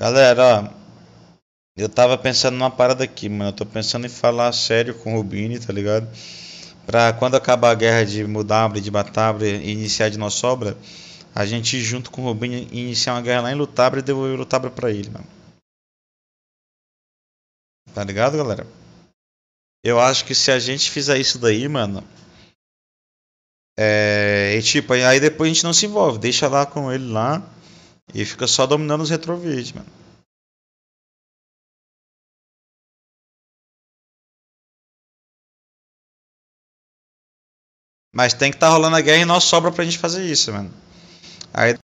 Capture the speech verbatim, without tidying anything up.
Galera, ó, eu tava pensando numa parada aqui, mano. Eu tô pensando em falar sério com o Rubini, tá ligado? Pra quando acabar a guerra de Mudabre, de Batabre e iniciar de nossa obra, a gente ir junto com o Rubini e iniciar uma guerra lá em Lutabre e devolver Lutabre pra ele, mano. Tá ligado, galera? Eu acho que se a gente fizer isso daí, mano, é... E tipo, aí depois a gente não se envolve. Deixa lá com ele lá e fica só dominando os retrovídeos, mano. Mas tem que estar rolando a guerra e nós sobra pra gente fazer isso, mano. Aí